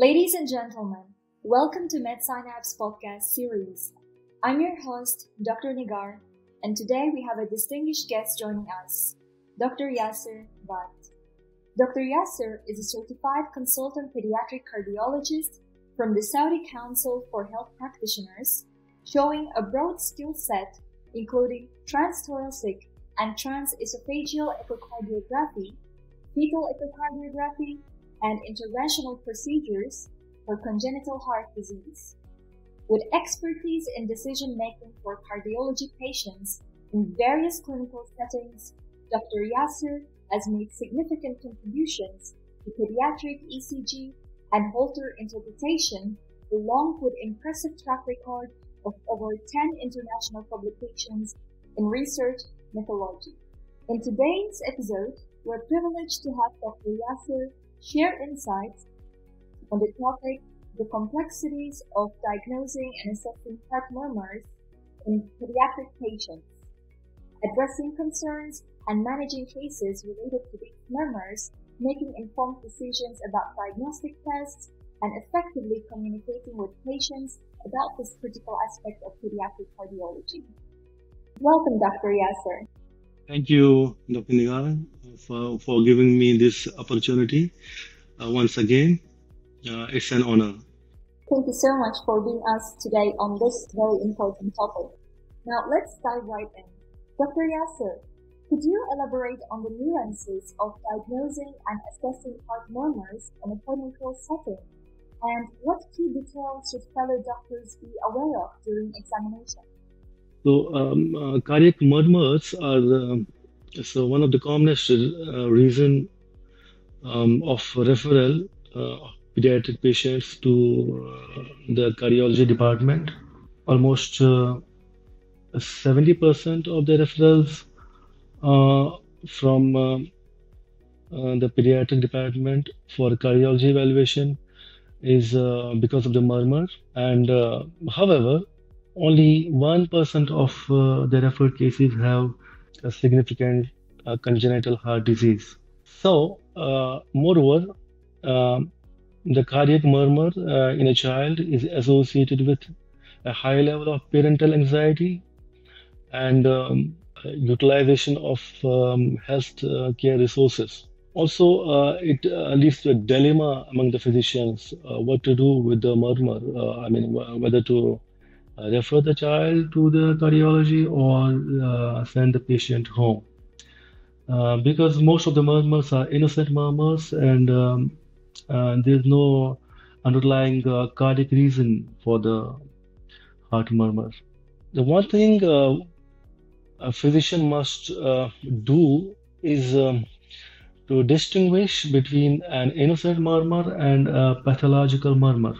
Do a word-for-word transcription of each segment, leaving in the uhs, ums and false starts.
Ladies and gentlemen, welcome to MedSynapse podcast series. I'm your host, Doctor Nigar, and today we have a distinguished guest joining us, Doctor Yasser Bhat. Doctor Yasser is a certified consultant pediatric cardiologist from the Saudi Council for Health Practitioners, showing a broad skill set including transthoracic and transesophageal echocardiography, fetal echocardiography, and interventional procedures for congenital heart disease, with expertise in decision-making for cardiology patients in various clinical settings. Doctor Yasser has made significant contributions to pediatric E C G and Holter interpretation, along with impressive track record of over ten international publications in research methodology. In today's episode, we're privileged to have Doctor Yasser share insights on the topic, the complexities of diagnosing and assessing heart murmurs in pediatric patients, addressing concerns and managing cases related to these murmurs, making informed decisions about diagnostic tests, and effectively communicating with patients about this critical aspect of pediatric cardiology. Welcome, Doctor Yasser. Thank you, Doctor Nigar, for, for giving me this opportunity uh, once again. Uh, it's an honor. Thank you so much for being us today on this very important topic. Now, let's dive right in. Doctor Yasser, could you elaborate on the nuances of diagnosing and assessing heart murmurs in a clinical setting? And what key details should fellow doctors be aware of during examination? So, um, uh, cardiac murmurs are the, so one of the commonest uh, reason um, of referral uh, of pediatric patients to uh, the cardiology department. Almost uh, seventy percent of the referrals uh, from uh, uh, the pediatric department for cardiology evaluation is uh, because of the murmur. And uh, however, only one percent of uh, the referred cases have a significant uh, congenital heart disease. So, uh, moreover, uh, the cardiac murmur uh, in a child is associated with a high level of parental anxiety and um, utilization of um, health uh, care resources. Also, uh, it uh, leads to a dilemma among the physicians, uh, what to do with the murmur, uh, I mean, whether to Uh, refer the child to the cardiology or uh, send the patient home. Uh, because most of the murmurs are innocent murmurs and um, uh, there's no underlying uh, cardiac reason for the heart murmur. The one thing uh, a physician must uh, do is um, to distinguish between an innocent murmur and a pathological murmur.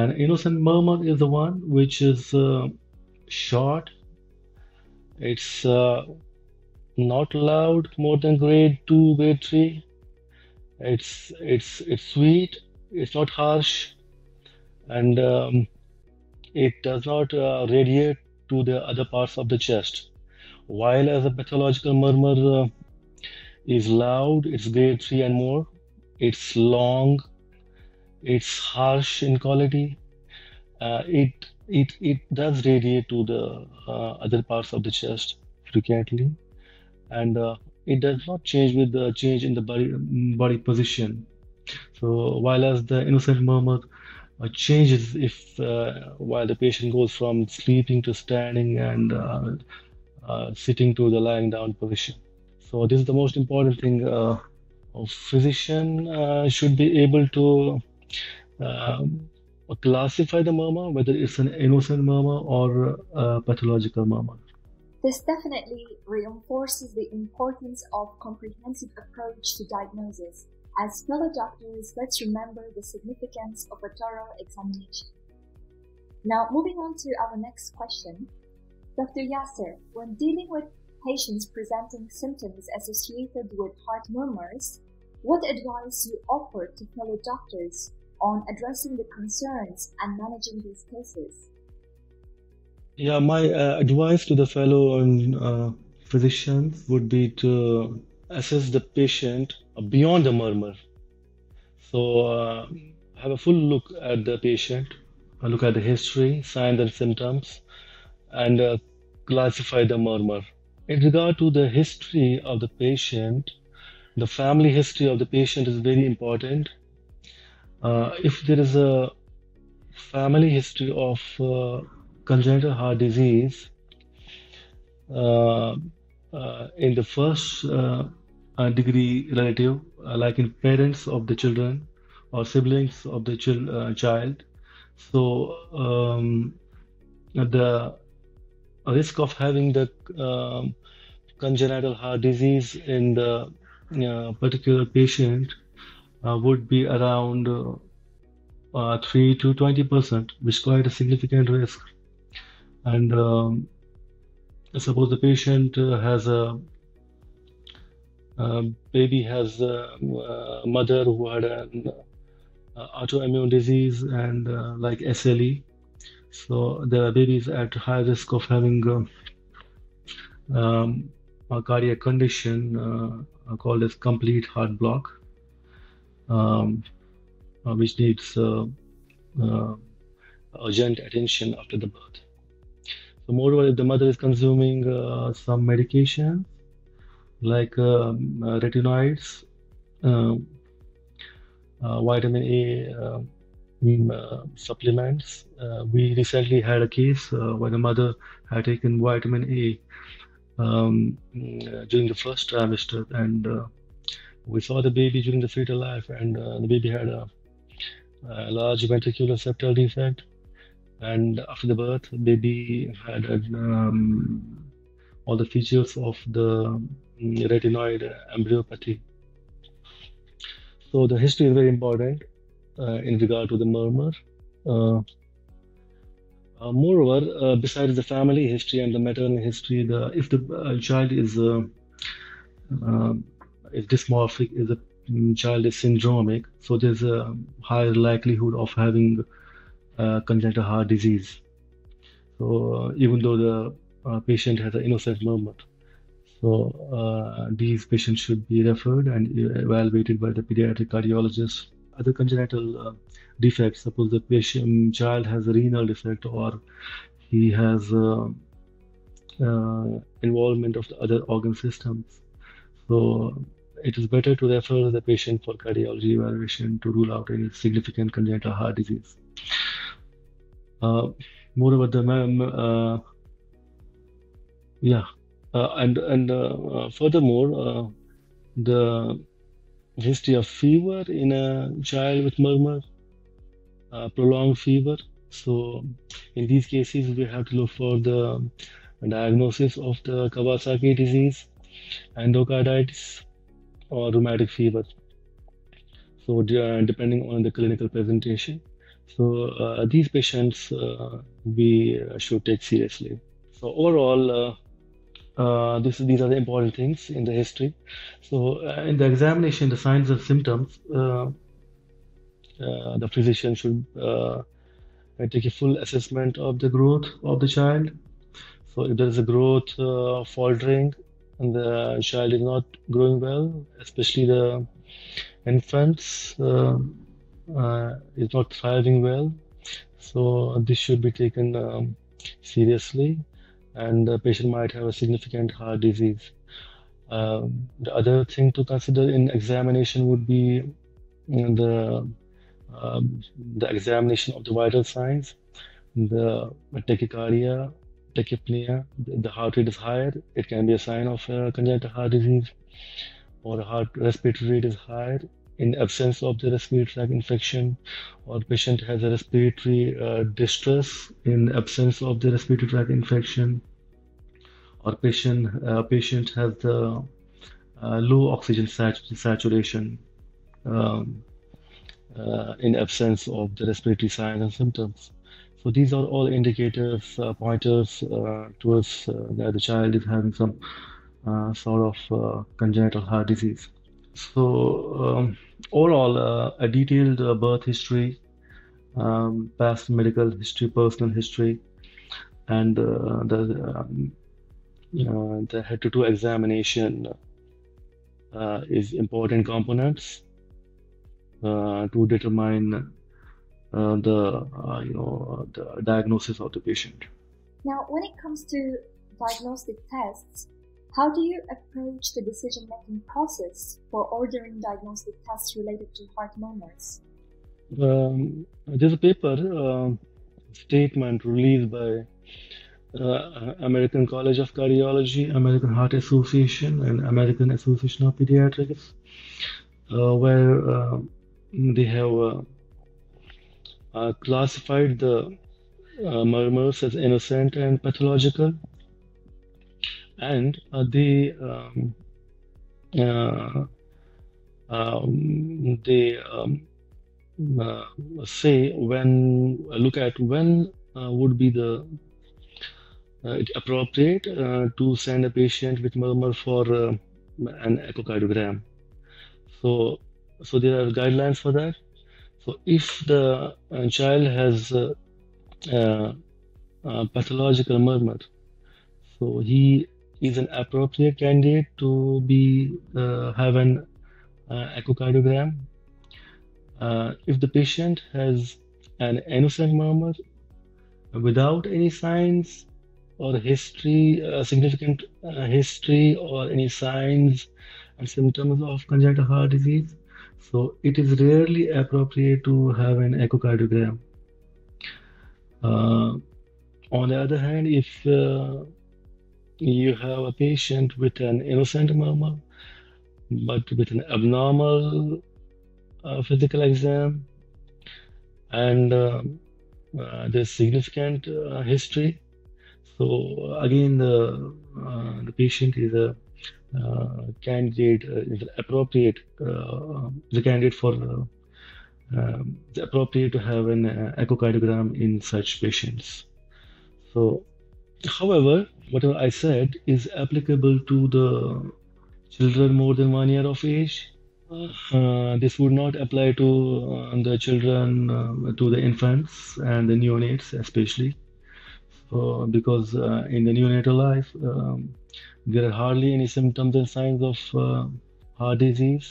An innocent murmur is the one which is uh, short, it's uh, not loud, more than grade two, grade three, it's it's it's sweet, it's not harsh, and um, it does not uh, radiate to the other parts of the chest. While as a pathological murmur uh, is loud, it's grade three and more, it's long, it's harsh in quality, uh, it it it does radiate to the uh, other parts of the chest frequently, and uh, it does not change with the change in the body body position. So while as the innocent murmur uh, changes if uh, while the patient goes from sleeping to standing and uh, uh, sitting to the lying down position. So this is the most important thing. Uh, a physician uh, should be able to Uh, classify the murmur, whether it's an innocent murmur or a pathological murmur. This definitely reinforces the importance of comprehensive approach to diagnosis. As fellow doctors, let's remember the significance of a thorough examination. Now, moving on to our next question. Doctor Yasser, when dealing with patients presenting symptoms associated with heart murmurs, what advice do you offer to fellow doctors on addressing the concerns and managing these cases? Yeah, my uh, advice to the fellow and, uh, physicians would be to assess the patient beyond the murmur. So uh, have a full look at the patient, look at the history, signs and symptoms, and uh, classify the murmur. In regard to the history of the patient, the family history of the patient is very important. Uh, if there is a family history of uh, congenital heart disease, uh, uh, in the first uh, degree relative, uh, like in parents of the children or siblings of the chil uh, child, so um, the risk of having the um, congenital heart disease in the uh, particular patient uh, would be around uh, uh, three to twenty percent, which is quite a significant risk. And um, suppose the patient uh, has a uh, baby has a uh, mother who had an uh, autoimmune disease and uh, like S L E. So the baby is at high risk of having uh, um, a cardiac condition uh, called as complete heart block, um, uh, which needs uh, uh, urgent attention after the birth. So moreover, if the mother is consuming uh, some medication like um, uh, retinoids, uh, uh, vitamin A, uh, Uh, supplements. Uh, we recently had a case uh, where the mother had taken vitamin A um, uh, during the first trimester, and uh, we saw the baby during the fetal life, and uh, the baby had a, a large ventricular septal defect, and after the birth the baby had um, all the features of the retinoid embryopathy. So the history is very important Uh, in regard to the murmur. Uh, uh, moreover, uh, besides the family history and the maternal history, the if the uh, child is uh, uh, if dysmorphic, if the child is syndromic, so there's a higher likelihood of having uh, congenital heart disease. So uh, even though the uh, patient has an innocent murmur, so uh, these patients should be referred and evaluated by the pediatric cardiologist. Other congenital uh, defects, suppose the patient child has a renal defect, or he has uh, uh, involvement of the other organ systems. So it is better to refer the patient for cardiology evaluation to rule out any significant congenital heart disease. Uh, moreover, the uh, yeah, uh, and and uh, furthermore, uh, the history of fever in a child with murmur, uh, prolonged fever. So in these cases, we have to look for the diagnosis of the Kawasaki disease, endocarditis, or rheumatic fever. So uh, depending on the clinical presentation. So uh, these patients uh, we should take seriously. So overall, uh, Uh, this, these are the important things in the history. So uh, in the examination, the signs and symptoms, uh, uh, the physician should uh, take a full assessment of the growth of the child. So if there is a growth uh, faltering and the child is not growing well, especially the infants uh, uh, is not thriving well, so this should be taken um, seriously, and the patient might have a significant heart disease. Uh, the other thing to consider in examination would be you know, the, uh, the examination of the vital signs, the tachycardia, tachypnea. The heart rate is higher, it can be a sign of uh, congenital heart disease, or heart respiratory rate is higher in absence of the respiratory tract infection, or patient has a respiratory uh, distress in absence of the respiratory tract infection, or patient uh, patient has the uh, low oxygen sat saturation um, uh, in absence of the respiratory signs and symptoms. So these are all indicators, uh, pointers uh, towards uh, that the child is having some uh, sort of uh, congenital heart disease. So um, overall, uh, a detailed uh, birth history, um, past medical history, personal history, and uh, the um, uh, the head-to-toe examination uh, is important components uh, to determine uh, the uh, you know uh, the diagnosis of the patient. Now, when it comes to diagnostic tests, how do you approach the decision-making process for ordering diagnostic tests related to heart murmurs? Um, there's a paper uh, statement released by uh, American College of Cardiology, American Heart Association, and American Association of Pediatrics, uh, where uh, they have uh, uh, classified the uh, murmurs as innocent and pathological, and uh, they um, uh, um, they um, Uh, say when uh, look at when uh, would be the uh, appropriate uh, to send a patient with murmur for uh, an echocardiogram. So, so there are guidelines for that. So, if the uh, child has uh, uh, uh, pathological murmur, so he is an appropriate candidate to be uh, have an uh, echocardiogram. Uh, if the patient has an innocent murmur without any signs or history, uh, significant uh, history or any signs and symptoms of congenital heart disease, so it is rarely appropriate to have an echocardiogram. Uh, on the other hand, if uh, you have a patient with an innocent murmur but with an abnormal Uh, physical exam and uh, uh, there's significant uh, history, so uh, again the uh, the patient is a uh, candidate uh, is appropriate uh, the candidate for uh, uh, the appropriate to have an uh, echocardiogram in such patients. So, however, whatever I said is applicable to the children more than one year of age. Uh, this would not apply to uh, the children, uh, to the infants and the neonates especially, so, because uh, in the neonatal life um, there are hardly any symptoms and signs of uh, heart disease,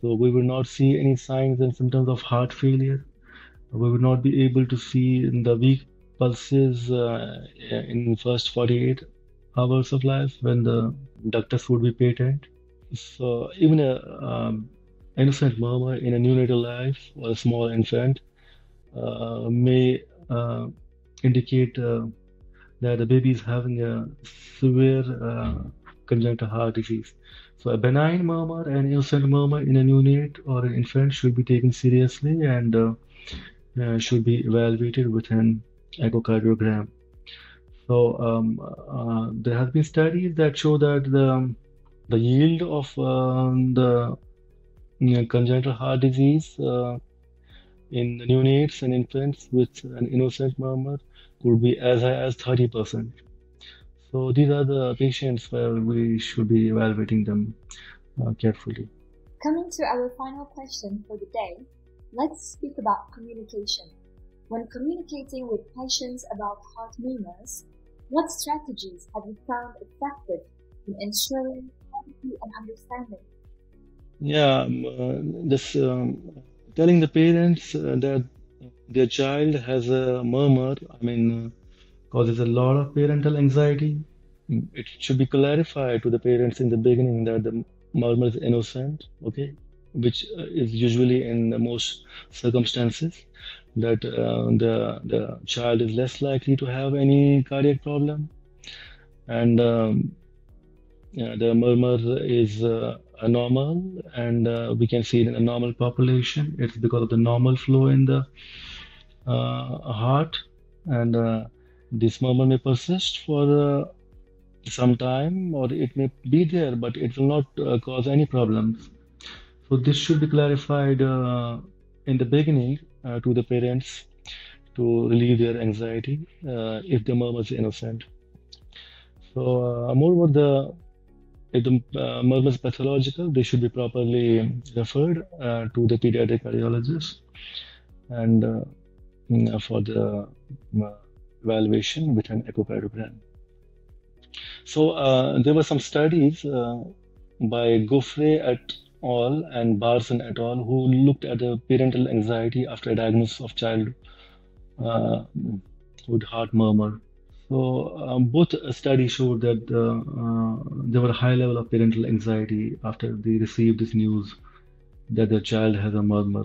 so we will not see any signs and symptoms of heart failure. We will not be able to see in the weak pulses uh, in first forty-eight hours of life when the ductus would be patent. So even a um, innocent murmur in a neonatal life or a small infant uh, may uh, indicate uh, that the baby is having a severe uh, congenital heart disease. So a benign murmur and innocent murmur in a neonate or an infant should be taken seriously and uh, uh, should be evaluated with an echocardiogram. So um, uh, there have been studies that show that the The yield of um, the you know, congenital heart disease uh, in neonates and infants with an innocent murmur could be as high as thirty percent. So these are the patients where we should be evaluating them uh, carefully. Coming to our final question for the day, let's speak about communication. When communicating with patients about heart murmurs, what strategies have you found effective in ensuring and understanding? Yeah, uh, this um, telling the parents uh, that their child has a murmur, I mean, uh, causes a lot of parental anxiety. It should be clarified to the parents in the beginning that the murmur is innocent, okay, which uh, is usually in the most circumstances, that uh, the, the child is less likely to have any cardiac problem, and um, Yeah, the murmur is uh, normal, and uh, we can see it in a normal population. It's because of the normal flow in the uh, heart, and uh, this murmur may persist for uh, some time, or it may be there, but it will not uh, cause any problems. So this should be clarified uh, in the beginning uh, to the parents to relieve their anxiety uh, if the murmur is innocent. So uh, moreover, the If the uh, murmur is pathological, they should be properly referred uh, to the pediatric cardiologist and uh, for the uh, evaluation with an echocardiogram. So uh, there were some studies uh, by Goffrey at all and Barson et al., who looked at the parental anxiety after a diagnosis of child uh, with heart murmur. So um, both studies showed that uh, uh, there were high level of parental anxiety after they received this news that their child has a murmur.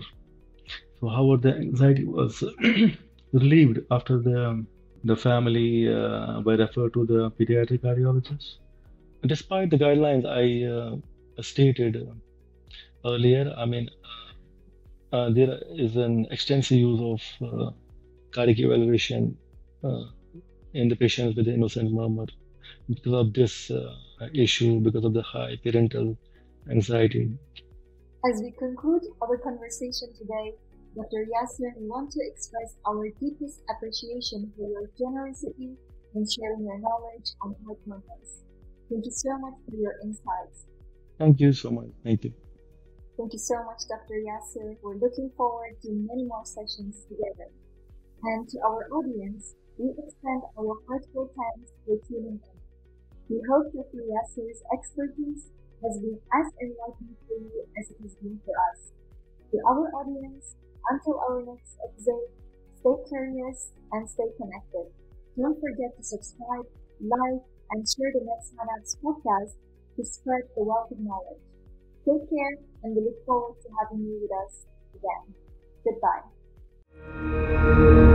So however, the anxiety was relieved after the, the family uh, were referred to the pediatric cardiologist. Despite the guidelines I uh, stated earlier, I mean, uh, there is an extensive use of uh, cardiac evaluation uh, in the patients with the innocent murmur because of this uh, issue, because of the high parental anxiety. As we conclude our conversation today, Doctor Yasser, we want to express our deepest appreciation for your generosity in sharing your knowledge on heart murmurs. Thank you so much for your insights. Thank you so much. Thank you. Thank you so much, Doctor Yasser. We're looking forward to many more sessions together. And to our audience, we extend our heartfelt thanks for tuning in. We hope Doctor Yasser's expertise has been as enlightening for you as it has been for us. To our audience, until our next episode, stay curious and stay connected. Don't forget to subscribe, like, and share the MedSynapse podcast to spread the wealth of knowledge. Take care, and we look forward to having you with us again. Goodbye.